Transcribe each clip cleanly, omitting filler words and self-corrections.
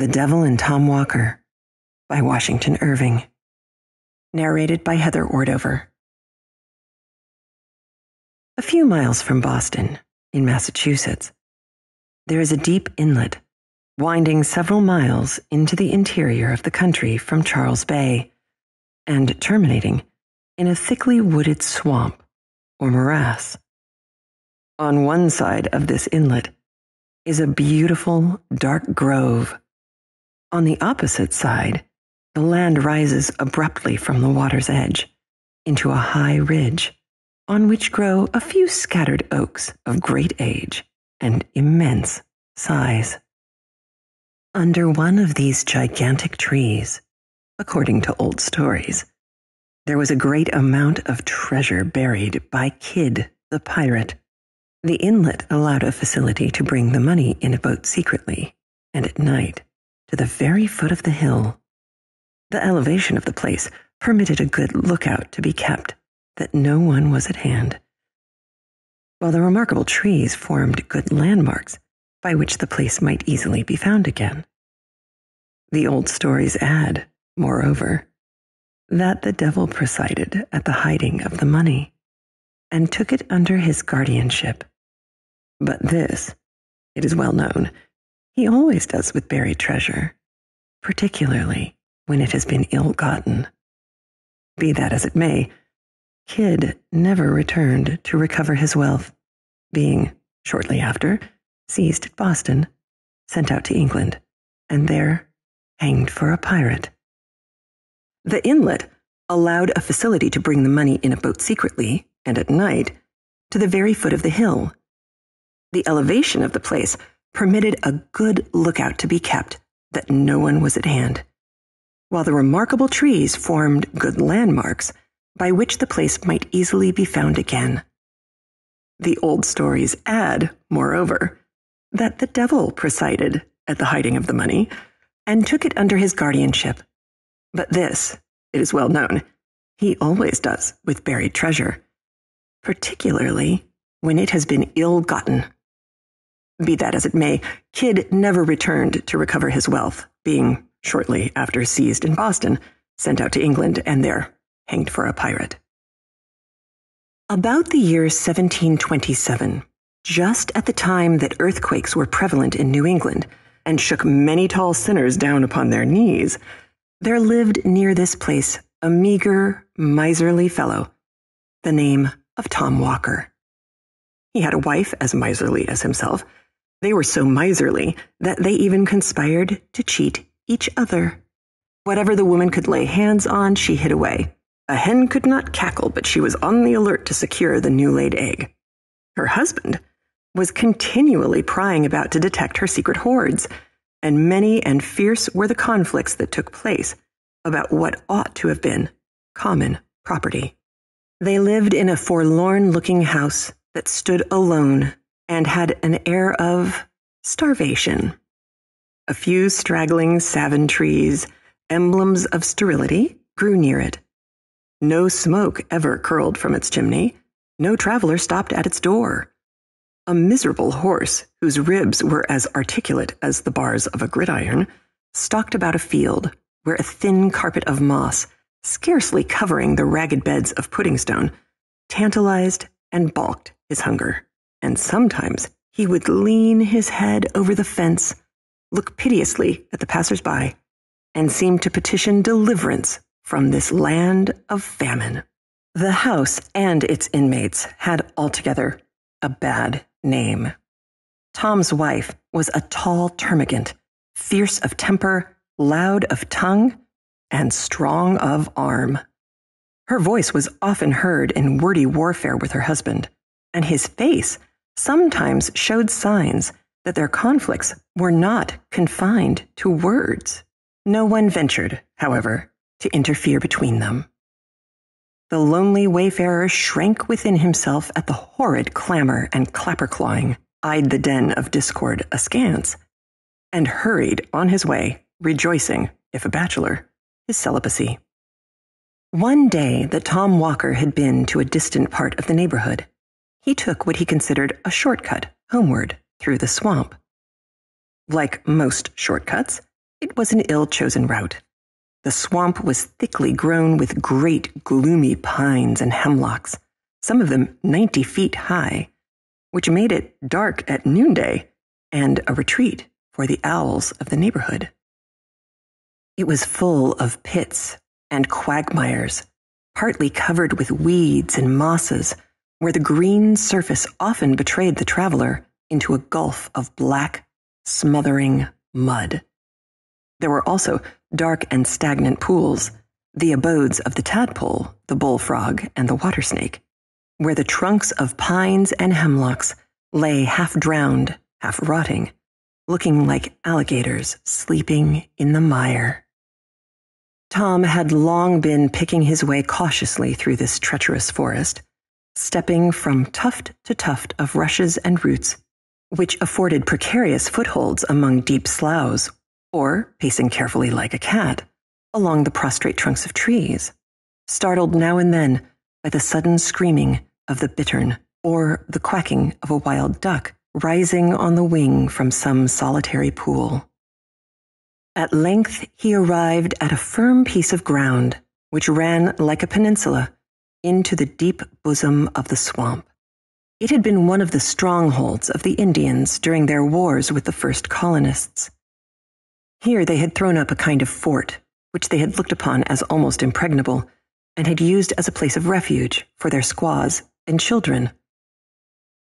The Devil and Tom Walker by Washington Irving. Narrated by Heather Ordover. A few miles from Boston, in Massachusetts, there is a deep inlet winding several miles into the interior of the country from Charles Bay and terminating in a thickly wooded swamp or morass. On one side of this inlet is a beautiful dark grove. On the opposite side, the land rises abruptly from the water's edge into a high ridge on which grow a few scattered oaks of great age and immense size. Under one of these gigantic trees, according to old stories, there was a great amount of treasure buried by Kidd the pirate. The inlet allowed a facility to bring the money in a boat secretly and at night to the very foot of the hill. The elevation of the place permitted a good lookout to be kept, that no one was at hand, while the remarkable trees formed good landmarks by which the place might easily be found again. The old stories add, moreover, that the devil presided at the hiding of the money and took it under his guardianship. But this, it is well known, he always does with buried treasure, particularly when it has been ill-gotten. Be that as it may, Kidd never returned to recover his wealth, being, shortly after, seized at Boston, sent out to England, and there hanged for a pirate. The inlet allowed a facility to bring the money in a boat secretly, and at night, to the very foot of the hill. The elevation of the place permitted a good lookout to be kept, that no one was at hand, while the remarkable trees formed good landmarks by which the place might easily be found again. The old stories add, moreover, that the devil presided at the hiding of the money and took it under his guardianship. But this, it is well known, he always does with buried treasure, particularly when it has been ill-gotten. Be that as it may, Kidd never returned to recover his wealth, being shortly after seized in Boston, sent out to England, and there hanged for a pirate. About the year 1727, just at the time that earthquakes were prevalent in New England and shook many tall sinners down upon their knees, there lived near this place a meager, miserly fellow, the name of Tom Walker. He had a wife as miserly as himself. They were so miserly that they even conspired to cheat each other. Whatever the woman could lay hands on, she hid away. A hen could not cackle, but she was on the alert to secure the new-laid egg. Her husband was continually prying about to detect her secret hoards, and many and fierce were the conflicts that took place about what ought to have been common property. They lived in a forlorn-looking house that stood alone and had an air of starvation. A few straggling savin trees, emblems of sterility, grew near it. No smoke ever curled from its chimney. No traveler stopped at its door. A miserable horse, whose ribs were as articulate as the bars of a gridiron, stalked about a field where a thin carpet of moss, scarcely covering the ragged beds of pudding stone, tantalized and balked his hunger. And sometimes he would lean his head over the fence, look piteously at the passers-by, and seem to petition deliverance from this land of famine. The house and its inmates had altogether a bad name. Tom's wife was a tall termagant, fierce of temper, loud of tongue, and strong of arm. Her voice was often heard in wordy warfare with her husband, and his face sometimes showed signs that their conflicts were not confined to words. No one ventured, however, to interfere between them. The lonely wayfarer shrank within himself at the horrid clamor and clapper-clawing, eyed the den of discord askance, and hurried on his way, rejoicing, if a bachelor, his celibacy. One day that Tom Walker had been to a distant part of the neighborhood, he took what he considered a shortcut homeward through the swamp. Like most shortcuts, It was an ill-chosen route. The swamp was thickly grown with great gloomy pines and hemlocks, some of them 90 feet high, which made it dark at noonday and a retreat for the owls of the neighborhood. It was full of pits and quagmires, partly covered with weeds and mosses, where the green surface often betrayed the traveler into a gulf of black, smothering mud. There were also dark and stagnant pools, the abodes of the tadpole, the bullfrog, and the water snake, where the trunks of pines and hemlocks lay half-drowned, half-rotting, looking like alligators sleeping in the mire. Tom had long been picking his way cautiously through this treacherous forest, stepping from tuft to tuft of rushes and roots, which afforded precarious footholds among deep sloughs, or pacing carefully like a cat along the prostrate trunks of trees, startled now and then by the sudden screaming of the bittern or the quacking of a wild duck rising on the wing from some solitary pool. At length he arrived at a firm piece of ground which ran like a peninsula into the deep bosom of the swamp. It had been one of the strongholds of the Indians during their wars with the first colonists. Here they had thrown up a kind of fort, which they had looked upon as almost impregnable, and had used as a place of refuge for their squaws and children.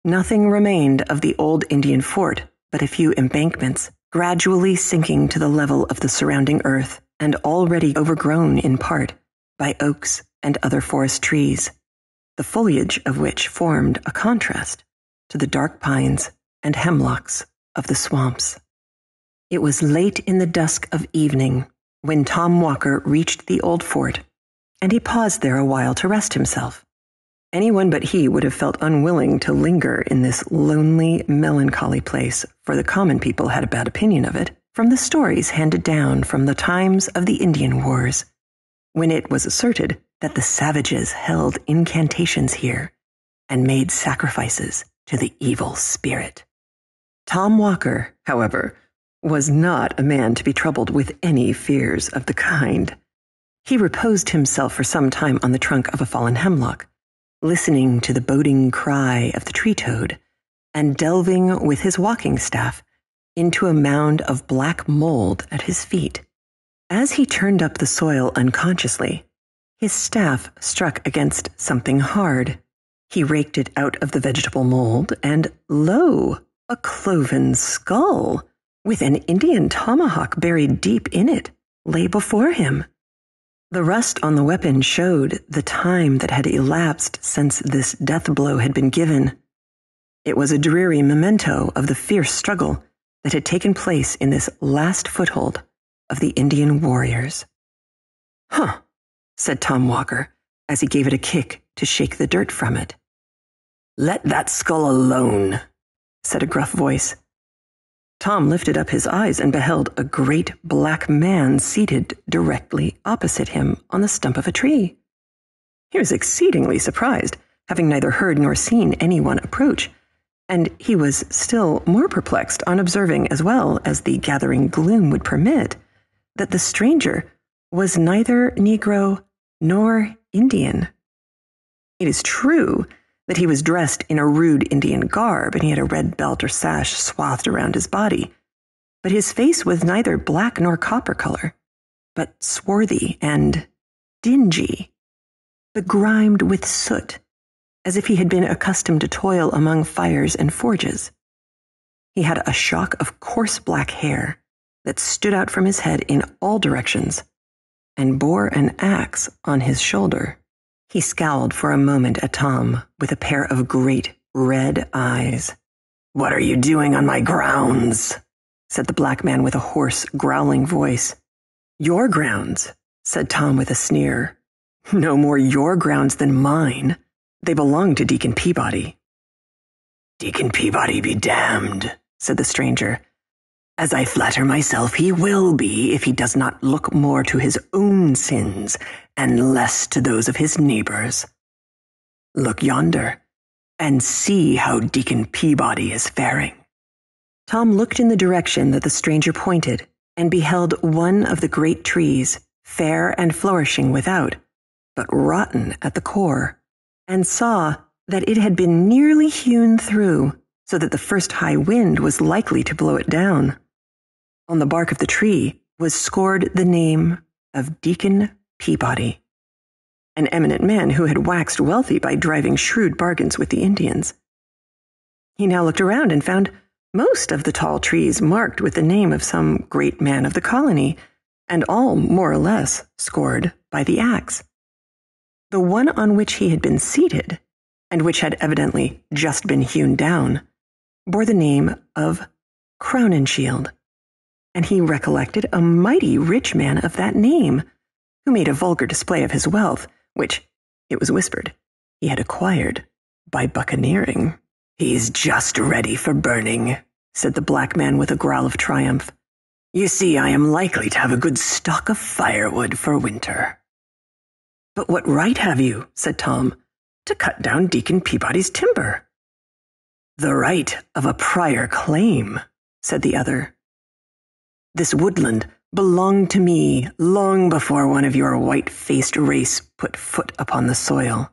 Nothing remained of the old Indian fort but a few embankments, gradually sinking to the level of the surrounding earth and already overgrown in part by oaks and other forest trees, the foliage of which formed a contrast to the dark pines and hemlocks of the swamps. It was late in the dusk of evening when Tom Walker reached the old fort, and he paused there a while to rest himself. Anyone but he would have felt unwilling to linger in this lonely, melancholy place, for the common people had a bad opinion of it from the stories handed down from the times of the Indian Wars, when it was asserted that the savages held incantations here and made sacrifices to the evil spirit. Tom Walker, however, was not a man to be troubled with any fears of the kind. He reposed himself for some time on the trunk of a fallen hemlock, listening to the boding cry of the tree toad and delving with his walking staff into a mound of black mold at his feet. As he turned up the soil unconsciously, his staff struck against something hard. He raked it out of the vegetable mold, and lo, a cloven skull, with an Indian tomahawk buried deep in it, lay before him. The rust on the weapon showed the time that had elapsed since this death blow had been given. It was a dreary memento of the fierce struggle that had taken place in this last foothold of the Indian warriors. "Huh," said Tom Walker, as he gave it a kick to shake the dirt from it. "Let that skull alone," said a gruff voice. Tom lifted up his eyes and beheld a great black man seated directly opposite him on the stump of a tree. He was exceedingly surprised, having neither heard nor seen anyone approach, and he was still more perplexed on observing, as well as the gathering gloom would permit, that the stranger was neither Negro nor Indian. It is true that he was dressed in a rude Indian garb, and he had a red belt or sash swathed around his body, but his face was neither black nor copper color, but swarthy and dingy, begrimed with soot, as if he had been accustomed to toil among fires and forges. He had a shock of coarse black hair that stood out from his head in all directions, and bore an axe on his shoulder. He scowled for a moment at Tom with a pair of great red eyes. "What are you doing on my grounds?" said the black man with a hoarse, growling voice. "Your grounds," said Tom with a sneer. "No more your grounds than mine. They belong to Deacon Peabody." "Deacon Peabody be damned," said the stranger. "As I flatter myself, he will be if he does not look more to his own sins and less to those of his neighbors. Look yonder and see how Deacon Peabody is faring." Tom looked in the direction that the stranger pointed and beheld one of the great trees, fair and flourishing without, but rotten at the core, and saw that it had been nearly hewn through, so that the first high wind was likely to blow it down. On the bark of the tree was scored the name of Deacon Peabody, an eminent man who had waxed wealthy by driving shrewd bargains with the Indians. He now looked around and found most of the tall trees marked with the name of some great man of the colony, and all more or less scored by the axe. The one on which he had been seated, and which had evidently just been hewn down, bore the name of Crowninshield, and he recollected a mighty rich man of that name, who made a vulgar display of his wealth, which, it was whispered, he had acquired by buccaneering. "He's just ready for burning," said the black man with a growl of triumph. "You see, I am likely to have a good stock of firewood for winter." "But what right have you," said Tom, "to cut down Deacon Peabody's timber?" "The right of a prior claim," said the other. "This woodland belonged to me long before one of your white-faced race put foot upon the soil.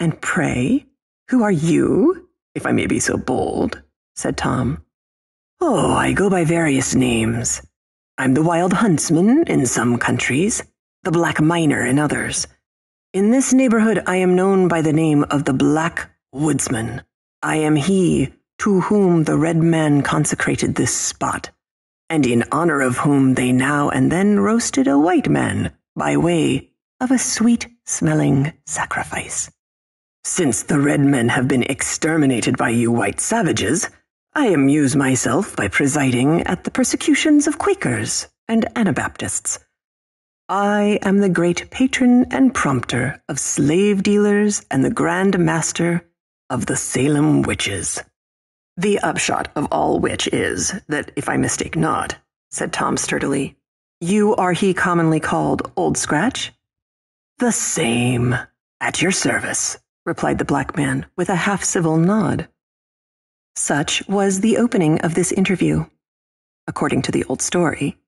And pray, who are you, if I may be so bold?" said Tom. "Oh, I go by various names. I'm the wild huntsman in some countries, the black miner in others. In this neighborhood I am known by the name of the Black Woodsman. I am he to whom the red man consecrated this spot, and in honor of whom they now and then roasted a white man by way of a sweet-smelling sacrifice. Since the red men have been exterminated by you white savages, I amuse myself by presiding at the persecutions of Quakers and Anabaptists. I am the great patron and prompter of slave dealers and the grand master of the Salem witches." "The upshot of all which is that, if I mistake not," said Tom sturdily, "you are he commonly called Old Scratch?" "The same, at your service," replied the black man with a half-civil nod. Such was the opening of this interview, according to the old story,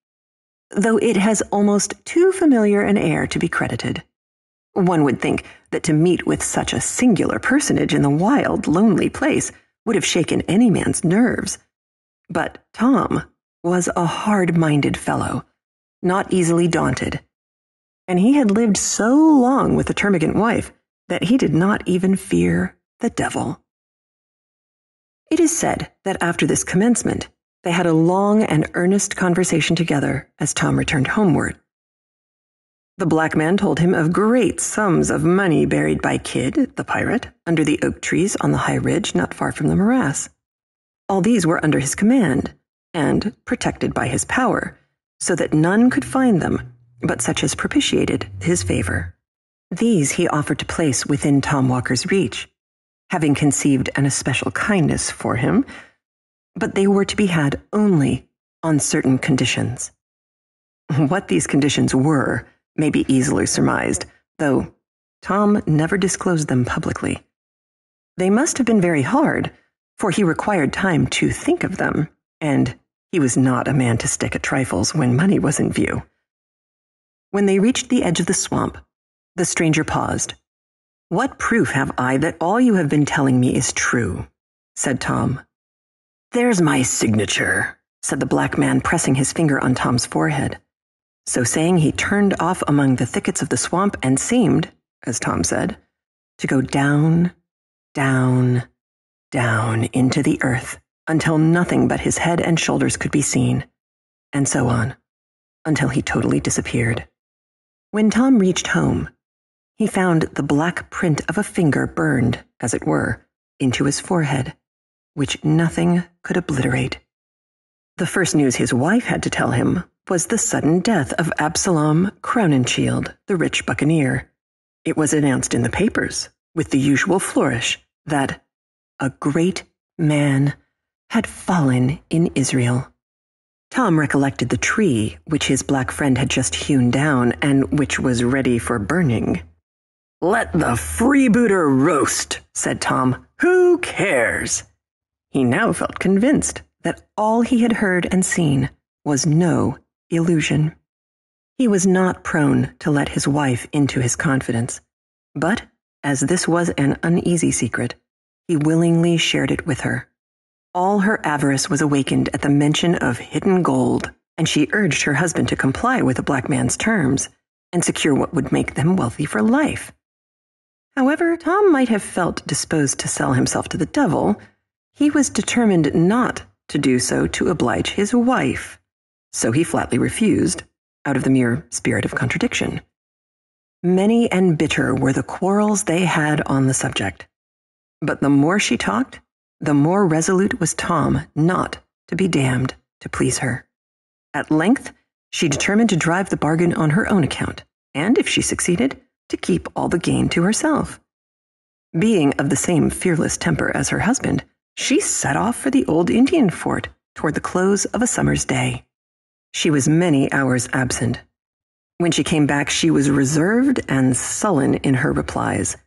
though it has almost too familiar an air to be credited. One would think that to meet with such a singular personage in the wild, lonely place would have shaken any man's nerves. But Tom was a hard-minded fellow, not easily daunted, and he had lived so long with the termagant wife that he did not even fear the devil. It is said that after this commencement, they had a long and earnest conversation together as Tom returned homeward. The black man told him of great sums of money buried by Kidd, the pirate, under the oak trees on the high ridge not far from the morass. All these were under his command and protected by his power, so that none could find them but such as propitiated his favor. These he offered to place within Tom Walker's reach, having conceived an especial kindness for him, but they were to be had only on certain conditions. What these conditions were may be easily surmised, though Tom never disclosed them publicly. They must have been very hard, for he required time to think of them, and he was not a man to stick at trifles when money was in view. When they reached the edge of the swamp, the stranger paused. "What proof have I that all you have been telling me is true?" said Tom. "There's my signature," said the black man, pressing his finger on Tom's forehead. So saying, he turned off among the thickets of the swamp and seemed, as Tom said, to go down, down, down into the earth until nothing but his head and shoulders could be seen, and so on, until he totally disappeared. When Tom reached home, he found the black print of a finger burned, as it were, into his forehead, which nothing could obliterate. The first news his wife had to tell him was the sudden death of Absalom Crowninshield, the rich buccaneer. It was announced in the papers, with the usual flourish, that a great man had fallen in Israel. Tom recollected the tree which his black friend had just hewn down and which was ready for burning. "Let the freebooter roast," said Tom. "Who cares?" He now felt convinced that all he had heard and seen was no illusion. He was not prone to let his wife into his confidence, but, as this was an uneasy secret, he willingly shared it with her. All her avarice was awakened at the mention of hidden gold, and she urged her husband to comply with the black man's terms and secure what would make them wealthy for life. However, Tom might have felt disposed to sell himself to the devil. He was determined not to do so to oblige his wife, so he flatly refused, out of the mere spirit of contradiction. Many and bitter were the quarrels they had on the subject. But the more she talked, the more resolute was Tom not to be damned to please her. At length, she determined to drive the bargain on her own account, and if she succeeded, to keep all the gain to herself. Being of the same fearless temper as her husband, she set off for the old Indian fort toward the close of a summer's day. She was many hours absent. When she came back, she was reserved and sullen in her replies.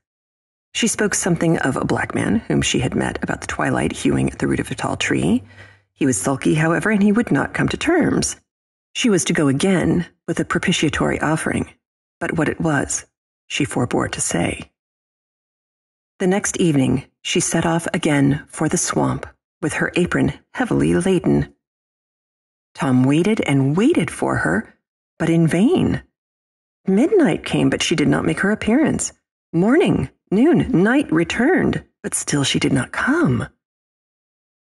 She spoke something of a black man whom she had met about the twilight hewing at the root of a tall tree. He was sulky, however, and he would not come to terms. She was to go again with a propitiatory offering, but what it was, she forbore to say. The next evening, she set off again for the swamp with her apron heavily laden. Tom waited and waited for her, but in vain. Midnight came, but she did not make her appearance. Morning, noon, night returned, but still she did not come.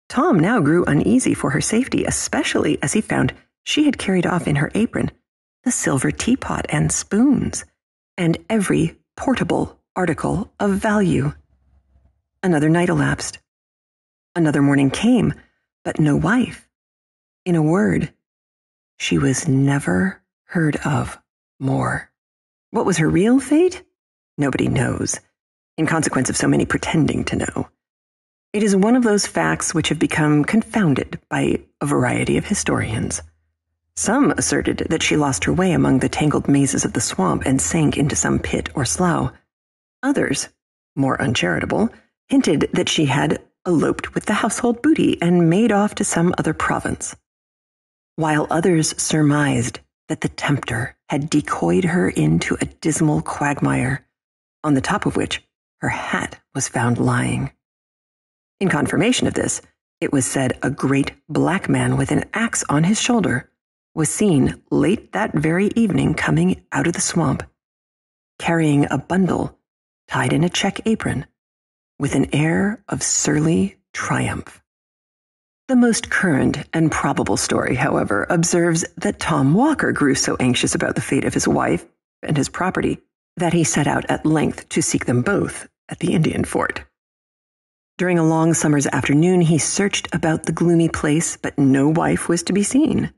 Tom now grew uneasy for her safety, especially as he found she had carried off in her apron the silver teapot and spoons, and every portable article of value. Another night elapsed. Another morning came, but no wife. In a word, she was never heard of more. What was her real fate? Nobody knows, in consequence of so many pretending to know. It is one of those facts which have become confounded by a variety of historians. Some asserted that she lost her way among the tangled mazes of the swamp and sank into some pit or slough. Others, more uncharitable, hinted that she had eloped with the household booty and made off to some other province, while others surmised that the tempter had decoyed her into a dismal quagmire, on the top of which her hat was found lying. In confirmation of this, it was said a great black man with an axe on his shoulder was seen late that very evening coming out of the swamp, carrying a bundle tied in a check apron, with an air of surly triumph. The most current and probable story, however, observes that Tom Walker grew so anxious about the fate of his wife and his property that he set out at length to seek them both at the Indian fort. During a long summer's afternoon, he searched about the gloomy place, but no wife was to be seen.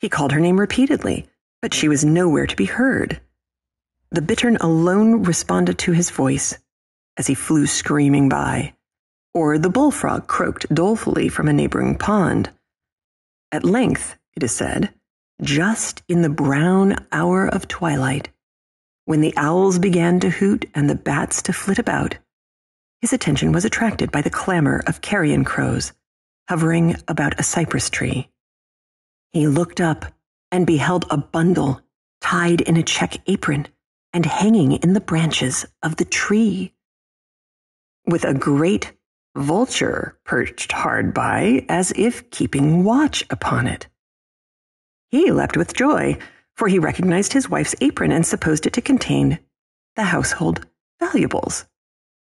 He called her name repeatedly, but she was nowhere to be heard. The bittern alone responded to his voice as he flew screaming by, or the bullfrog croaked dolefully from a neighboring pond. At length, it is said, just in the brown hour of twilight, when the owls began to hoot and the bats to flit about, his attention was attracted by the clamor of carrion crows hovering about a cypress tree. He looked up and beheld a bundle tied in a check apron and hanging in the branches of the tree, with a great vulture perched hard by, as if keeping watch upon it. He leapt with joy, for he recognized his wife's apron and supposed it to contain the household valuables.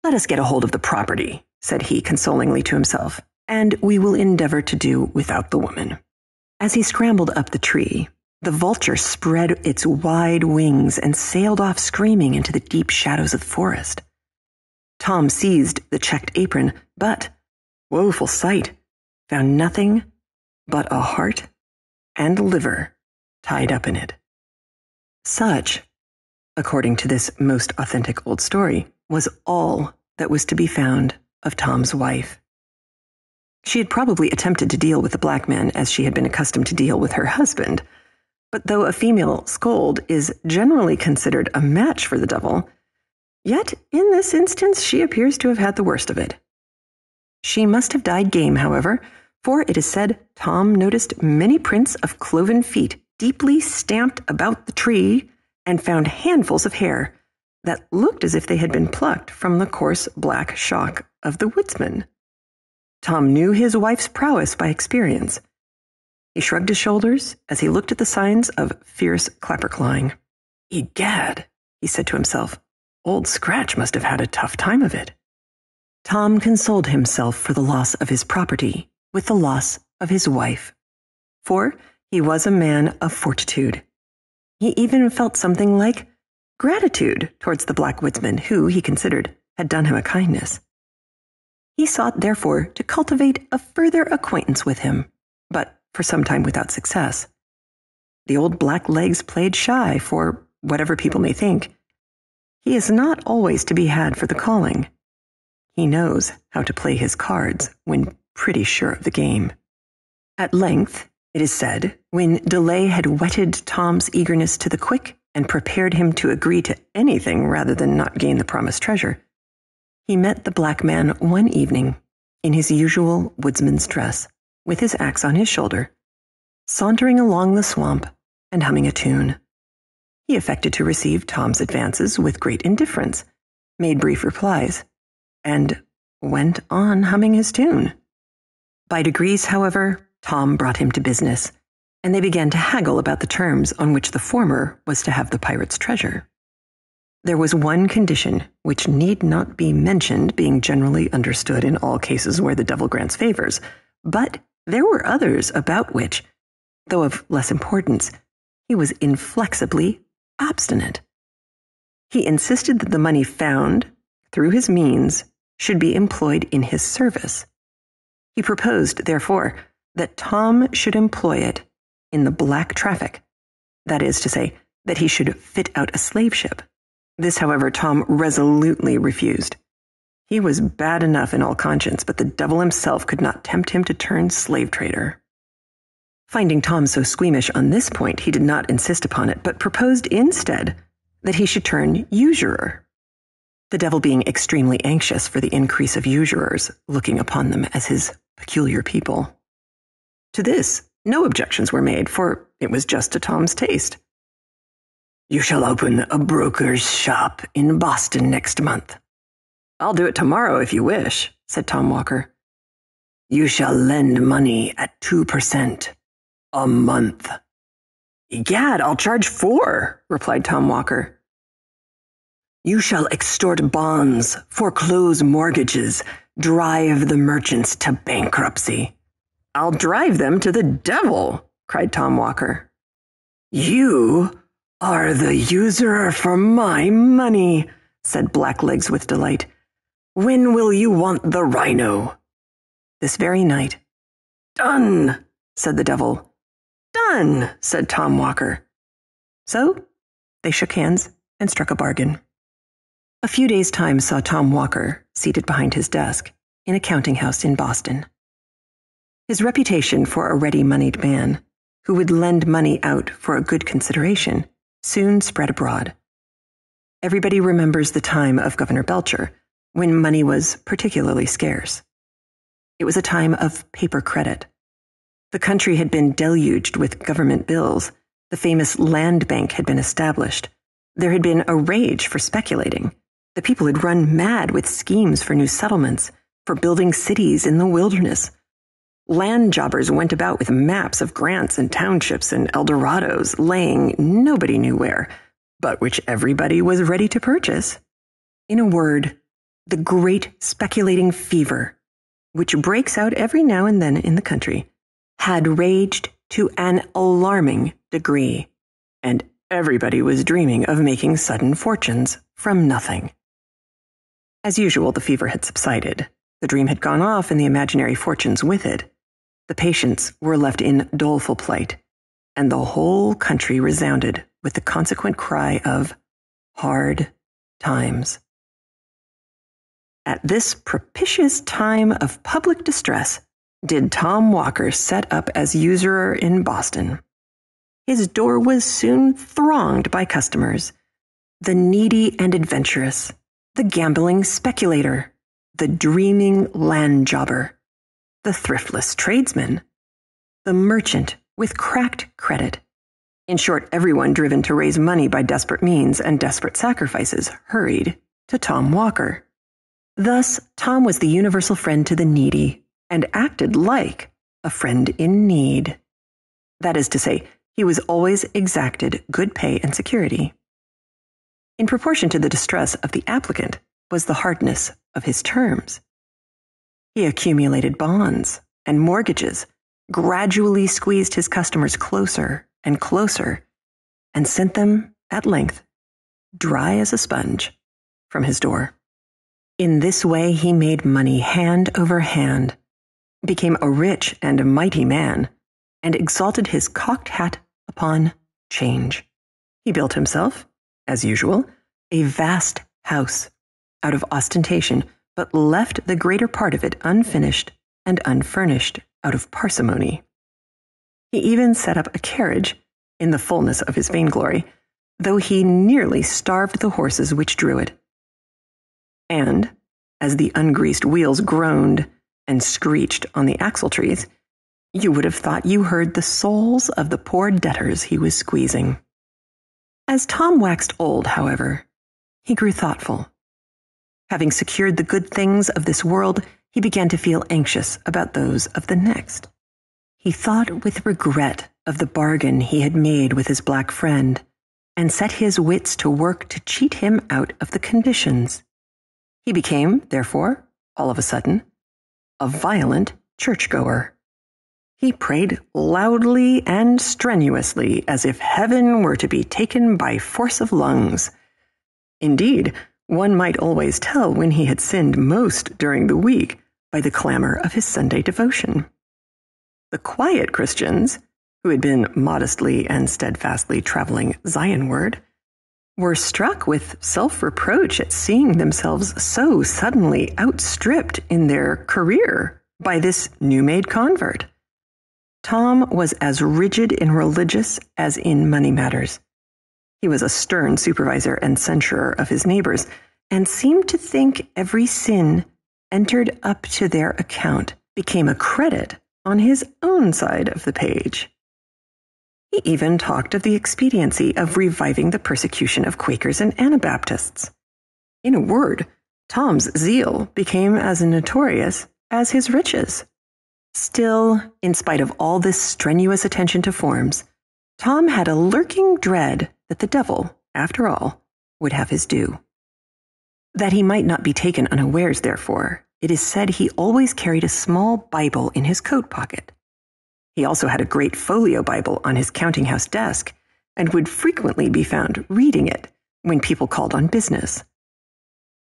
"Let us get a hold of the property," said he consolingly to himself, "and we will endeavor to do without the woman." As he scrambled up the tree, the vulture spread its wide wings and sailed off screaming into the deep shadows of the forest. Tom seized the checked apron, but, woeful sight, found nothing but a heart and liver tied up in it. Such, according to this most authentic old story, was all that was to be found of Tom's wife. She had probably attempted to deal with the black man as she had been accustomed to deal with her husband, but though a female scold is generally considered a match for the devil, yet, in this instance, she appears to have had the worst of it. She must have died game, however, for it is said Tom noticed many prints of cloven feet deeply stamped about the tree and found handfuls of hair that looked as if they had been plucked from the coarse black shock of the woodsman. Tom knew his wife's prowess by experience. He shrugged his shoulders as he looked at the signs of fierce clapper-clawing. "Egad," he said to himself, "Old Scratch must have had a tough time of it." Tom consoled himself for the loss of his property with the loss of his wife, for he was a man of fortitude. He even felt something like gratitude towards the black woodsman who, he considered, had done him a kindness. He sought, therefore, to cultivate a further acquaintance with him, but for some time without success. The old black legs played shy for whatever people may think. He is not always to be had for the calling. He knows how to play his cards when pretty sure of the game. At length, it is said, when delay had whetted Tom's eagerness to the quick and prepared him to agree to anything rather than not gain the promised treasure, he met the black man one evening in his usual woodsman's dress, with his axe on his shoulder, sauntering along the swamp and humming a tune. He affected to receive Tom's advances with great indifference, made brief replies, and went on humming his tune. By degrees, however, Tom brought him to business, and they began to haggle about the terms on which the former was to have the pirate's treasure. There was one condition which need not be mentioned, being generally understood in all cases where the devil grants favors, but there were others about which, though of less importance, he was inflexibly obstinate. He insisted that the money found, through his means, should be employed in his service. He proposed, therefore, that Tom should employ it in the black traffic, that is to say, that he should fit out a slave ship. This, however, Tom resolutely refused. He was bad enough in all conscience, but the devil himself could not tempt him to turn slave trader. Finding Tom so squeamish on this point, he did not insist upon it, but proposed instead that he should turn usurer. The devil being extremely anxious for the increase of usurers, looking upon them as his peculiar people. To this, no objections were made, for it was just to Tom's taste. "You shall open a broker's shop in Boston next month." "I'll do it tomorrow if you wish," said Tom Walker. "You shall lend money at 2% a month." "Egad, I'll charge 4%, replied Tom Walker. "You shall extort bonds, foreclose mortgages, drive the merchants to bankruptcy." "I'll drive them to the devil," cried Tom Walker. "You are the usurer for my money," said Blacklegs with delight. "When will you want the rhino?" "This very night." "Done," said the devil. "Done," said Tom Walker. So they shook hands and struck a bargain. A few days' time saw Tom Walker seated behind his desk in a counting house in Boston. His reputation for a ready-moneyed man who would lend money out for a good consideration soon spread abroad. Everybody remembers the time of Governor Belcher, when money was particularly scarce. It was a time of paper credit. The country had been deluged with government bills. The famous land bank had been established. There had been a rage for speculating. The people had run mad with schemes for new settlements, for building cities in the wilderness. Land jobbers went about with maps of grants and townships and Eldorados, laying nobody knew where, but which everybody was ready to purchase. In a word, the great speculating fever, which breaks out every now and then in the country, had raged to an alarming degree, and everybody was dreaming of making sudden fortunes from nothing. As usual, the fever had subsided. The dream had gone off and the imaginary fortunes with it. The patients were left in doleful plight, and the whole country resounded with the consequent cry of hard times. At this propitious time of public distress did Tom Walker set up as usurer in Boston. His door was soon thronged by customers, the needy and adventurous, the gambling speculator, the dreaming land jobber, the thriftless tradesman, the merchant with cracked credit, In short, everyone driven to raise money by desperate means and desperate sacrifices hurried to Tom Walker. Thus, Tom was the universal friend to the needy and acted like a friend in need. That is to say, he was always exacted good pay and security. In proportion to the distress of the applicant was the hardness of his terms. He accumulated bonds and mortgages, gradually squeezed his customers closer and closer, and sent them, at length, dry as a sponge, from his door. In this way he made money hand over hand, became a rich and mighty man, and exalted his cocked hat upon change. He built himself, as usual, a vast house out of ostentation, but left the greater part of it unfinished and unfurnished out of parsimony. He even set up a carriage in the fullness of his vainglory, though he nearly starved the horses which drew it. And, as the ungreased wheels groaned and screeched on the axle-trees, you would have thought you heard the souls of the poor debtors he was squeezing. As Tom waxed old, however, he grew thoughtful. Having secured the good things of this world, he began to feel anxious about those of the next. He thought with regret of the bargain he had made with his black friend, and set his wits to work to cheat him out of the conditions. He became, therefore, all of a sudden, a violent churchgoer. He prayed loudly and strenuously, as if heaven were to be taken by force of lungs. Indeed, one might always tell when he had sinned most during the week by the clamor of his Sunday devotion. The quiet Christians, who had been modestly and steadfastly traveling Zionward, were struck with self-reproach at seeing themselves so suddenly outstripped in their career by this new-made convert. Tom was as rigid in religious as in money matters. He was a stern supervisor and censurer of his neighbors, and seemed to think every sin entered up to their account became a credit on his own side of the page. He even talked of the expediency of reviving the persecution of Quakers and Anabaptists. In a word, Tom's zeal became as notorious as his riches. Still, in spite of all this strenuous attention to forms, Tom had a lurking dread that the devil, after all, would have his due. That he might not be taken unawares, therefore, it is said he always carried a small Bible in his coat pocket. He also had a great folio Bible on his counting-house desk, and would frequently be found reading it when people called on business.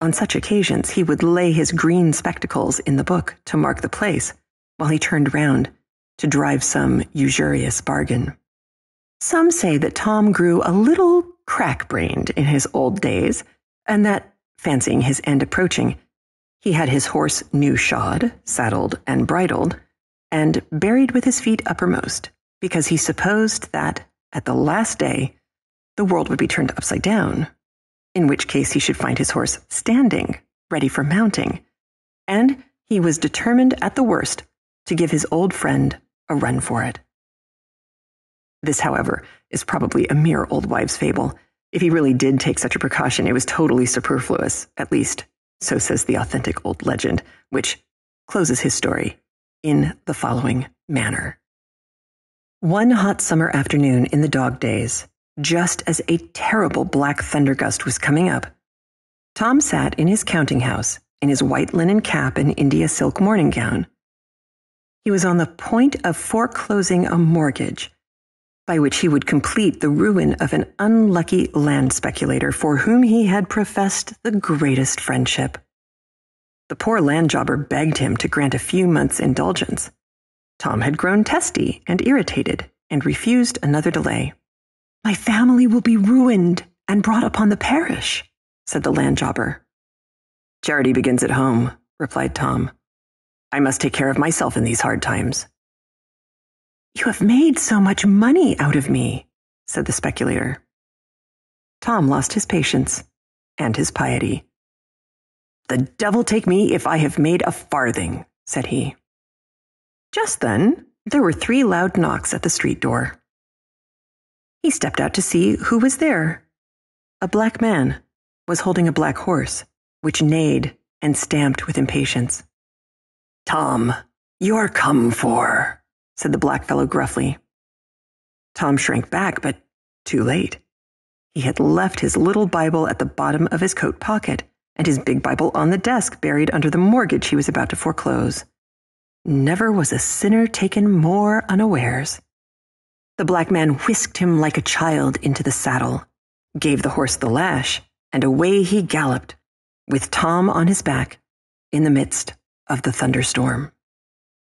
On such occasions, he would lay his green spectacles in the book to mark the place, while he turned round to drive some usurious bargain. Some say that Tom grew a little crack-brained in his old days, and that, fancying his end approaching, he had his horse new shod, saddled, and bridled, and buried with his feet uppermost, because he supposed that, at the last day, the world would be turned upside down, in which case he should find his horse standing, ready for mounting, and he was determined at the worst to give his old friend a run for it. This, however, is probably a mere old wives' fable. If he really did take such a precaution, it was totally superfluous, at least, so says the authentic old legend, which closes his story in the following manner. One hot summer afternoon in the dog days, just as a terrible black thunder gust was coming up, Tom sat in his counting house in his white linen cap and India silk morning gown. He was on the point of foreclosing a mortgage, by which he would complete the ruin of an unlucky land speculator for whom he had professed the greatest friendship. The poor land jobber begged him to grant a few months' indulgence. Tom had grown testy and irritated, and refused another delay. "My family will be ruined and brought upon the parish," said the land jobber. "Charity begins at home," replied Tom. "I must take care of myself in these hard times." "You have made so much money out of me," said the speculator. Tom lost his patience and his piety. "The devil take me if I have made a farthing," said he. Just then, there were three loud knocks at the street door. He stepped out to see who was there. A black man was holding a black horse, which neighed and stamped with impatience. "Tom, you're come for," said the black fellow gruffly. Tom shrank back, but too late. He had left his little Bible at the bottom of his coat pocket and his big Bible on the desk buried under the mortgage he was about to foreclose. Never was a sinner taken more unawares. The black man whisked him like a child into the saddle, gave the horse the lash, and away he galloped, with Tom on his back, in the midst of the thunderstorm.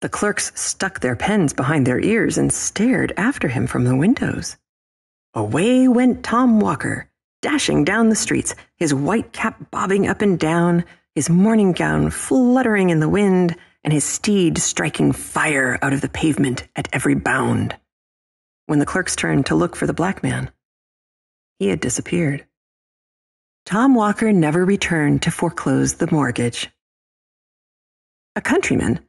The clerks stuck their pens behind their ears and stared after him from the windows. Away went Tom Walker, dashing down the streets, his white cap bobbing up and down, his morning gown fluttering in the wind, and his steed striking fire out of the pavement at every bound. When the clerks turned to look for the black man, he had disappeared. Tom Walker never returned to foreclose the mortgage. A countryman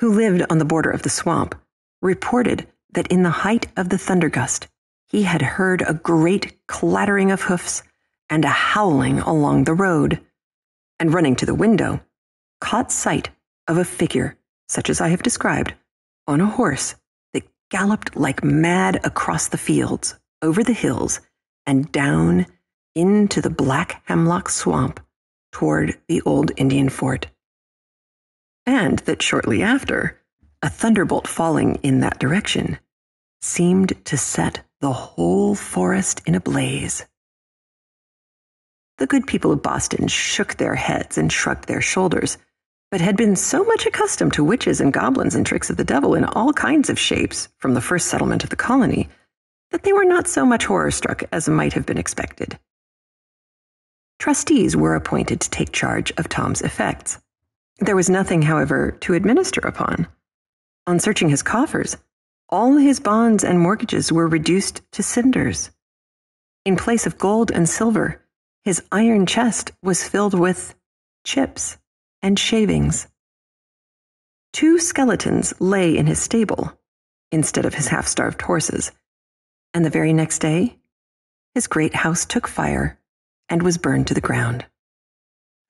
who lived on the border of the swamp reported that in the height of the thundergust, he had heard a great clattering of hoofs and a howling along the road, and running to the window, caught sight of a figure, such as I have described, on a horse that galloped like mad across the fields, over the hills, and down into the black hemlock swamp toward the old Indian fort. And that shortly after, a thunderbolt falling in that direction seemed to set the whole forest in a blaze. The good people of Boston shook their heads and shrugged their shoulders, but had been so much accustomed to witches and goblins and tricks of the devil in all kinds of shapes from the first settlement of the colony that they were not so much horror-struck as might have been expected. Trustees were appointed to take charge of Tom's effects. There was nothing, however, to administer upon. On searching his coffers, all his bonds and mortgages were reduced to cinders. In place of gold and silver, his iron chest was filled with chips and shavings. Two skeletons lay in his stable, instead of his half-starved horses, and the very next day, his great house took fire and was burned to the ground.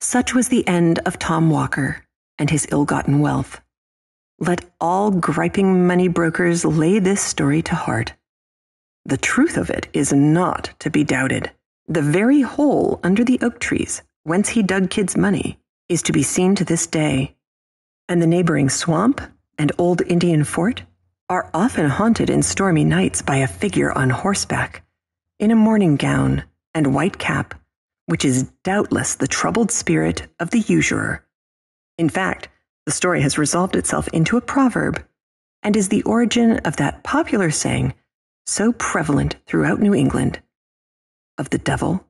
Such was the end of Tom Walker and his ill-gotten wealth. Let all griping money brokers lay this story to heart. The truth of it is not to be doubted. The very hole under the oak trees, whence he dug Kidd's money, is to be seen to this day, and the neighboring swamp and old Indian fort are often haunted in stormy nights by a figure on horseback, in a morning gown and white cap, which is doubtless the troubled spirit of the usurer. In fact, the story has resolved itself into a proverb and is the origin of that popular saying so prevalent throughout New England of the devil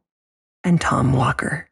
and Tom Walker.